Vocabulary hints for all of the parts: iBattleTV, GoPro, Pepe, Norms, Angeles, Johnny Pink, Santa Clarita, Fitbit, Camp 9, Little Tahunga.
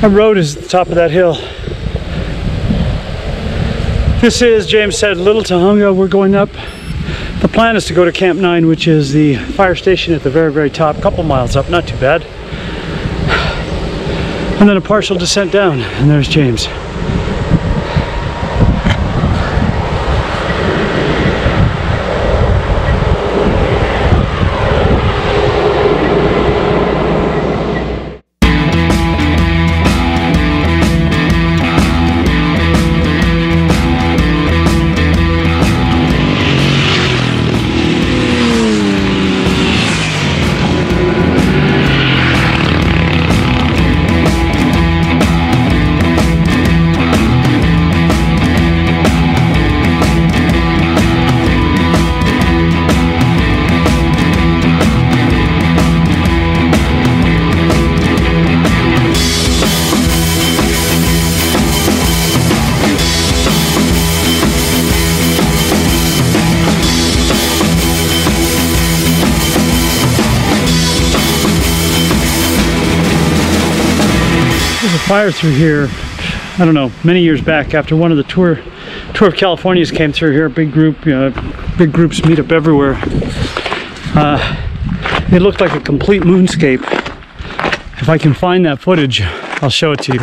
That road is at the top of that hill. This is, James said, Little Tahunga. We're going up. The plan is to go to Camp 9, which is the fire station at the very, very top, a couple miles up, not too bad. And then a partial descent down, and there's James. Fire through here, I don't know, many years back, after one of the tour of Californias came through here. Big groups meet up everywhere. It looked like a complete moonscape. If I can find that footage, I'll show it to you.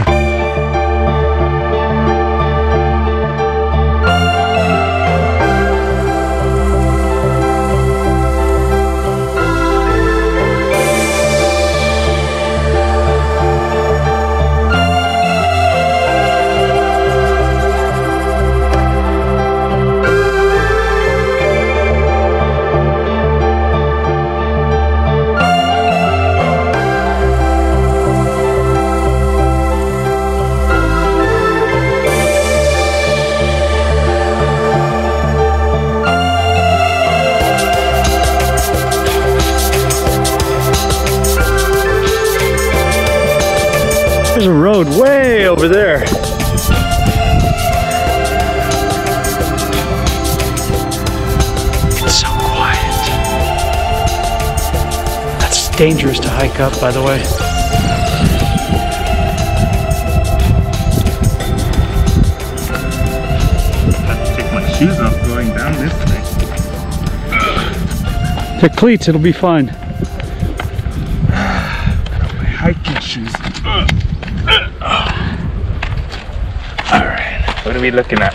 There's a road way over there. It's so quiet. That's dangerous to hike up, by the way. I have to take my shoes off going down this way. The cleats, it'll be fine. My hiking shoes. What are we looking at?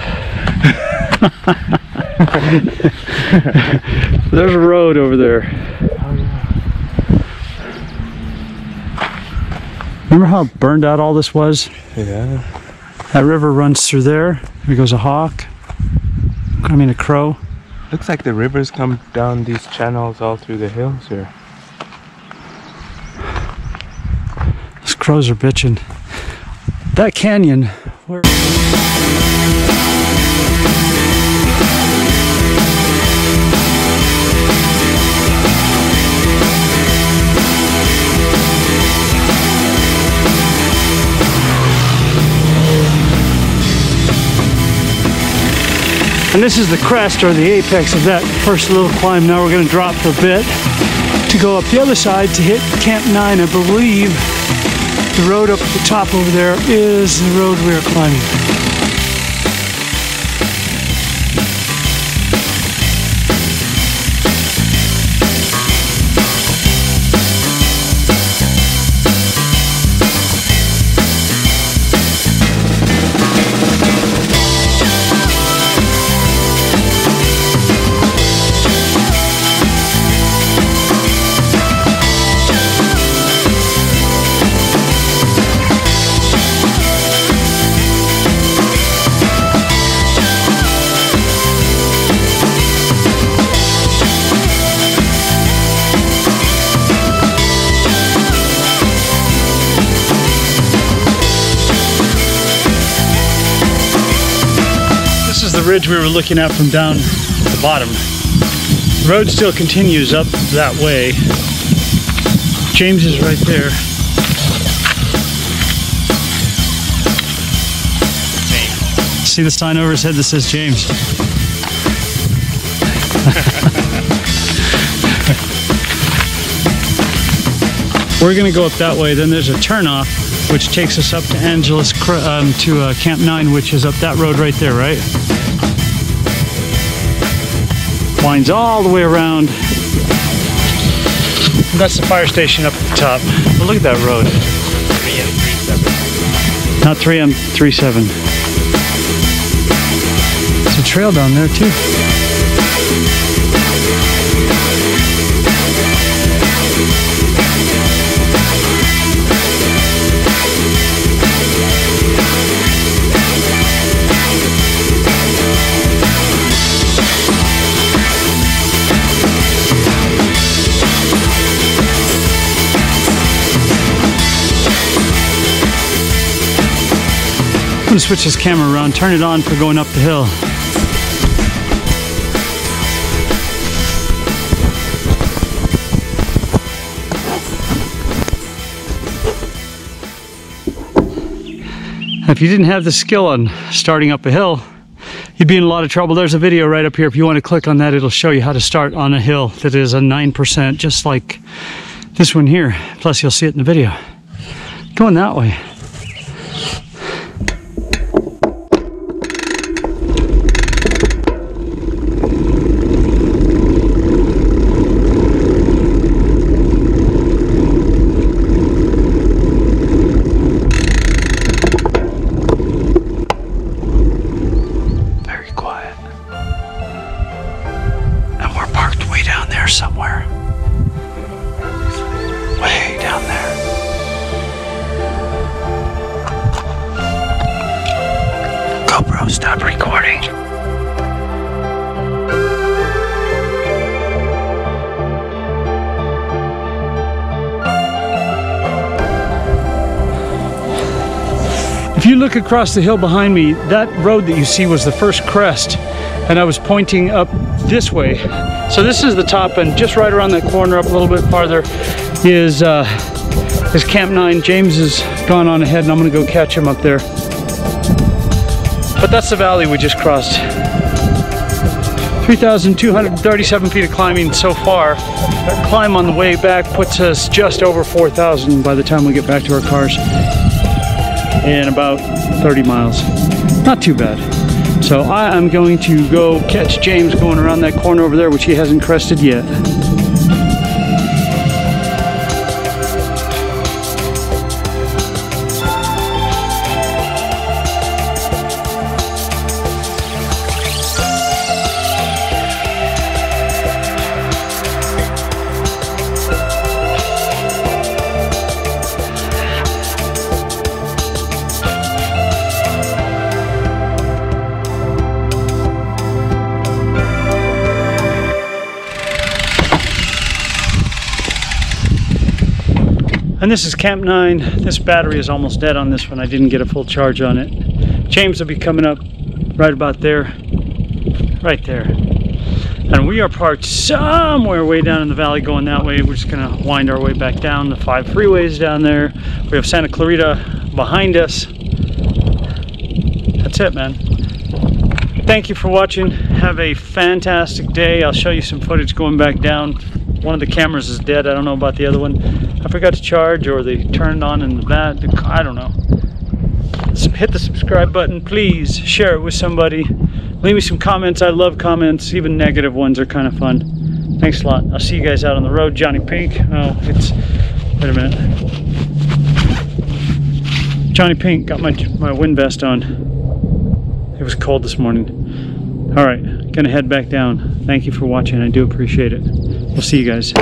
There's a road over there. Remember how burned out all this was? Yeah. That river runs through there. Here goes a hawk. I mean a crow. Looks like the rivers come down these channels all through the hills here. Those crows are bitching. That canyon. Where and this is the crest or the apex of that first little climb. Now we're going to drop for a bit to go up the other side to hit Camp 9, I believe. The road up at the top over there is the road we are climbing. The ridge we were looking at from down at the bottom. The road still continues up that way. James is right there. See the sign over his head that says James. We're gonna go up that way, then there's a turnoff which takes us up to Angeles, to Camp 9, which is up that road right there, right? Winds all the way around. That's the fire station up at the top. But look at that road. 3M37. Not 3M37. There's a trail down there too. I'm gonna switch this camera around, turn it on for going up the hill. If you didn't have the skill on starting up a hill, you'd be in a lot of trouble. There's a video right up here. If you want to click on that, it'll show you how to start on a hill that is a 9%, just like this one here. Plus, you'll see it in the video. Going that way. Somewhere. Way down there. GoPro, stop recording. If you look across the hill behind me, that road that you see was the first crest, and I was pointing up this way. So this is the top, and just right around that corner up a little bit farther is Camp 9. James has gone on ahead and I'm gonna go catch him up there. But that's the valley we just crossed. 3,237 feet of climbing so far. That climb on the way back puts us just over 4,000 by the time we get back to our cars. And about 30 miles. Not too bad. So I am going to go catch James going around that corner over there, which he hasn't crested yet. And this is Camp 9. This battery is almost dead on this one. I didn't get a full charge on it. James will be coming up right about there. Right there. And we are parked somewhere way down in the valley going that way. We're just gonna wind our way back down. The 5 freeways down there. We have Santa Clarita behind us. That's it, man. Thank you for watching. Have a fantastic day. I'll show you some footage going back down. One of the cameras is dead. I don't know about the other one. I forgot to charge, or they turned on in the back. I don't know. Hit the subscribe button, please. Share it with somebody. Leave me some comments. I love comments. Even negative ones are kind of fun. Thanks a lot. I'll see you guys out on the road. Johnny Pink. Oh, it's... Wait a minute. Johnny Pink got my wind vest on. It was cold this morning. All right. Gonna head back down. Thank you for watching. I do appreciate it. We'll see you guys.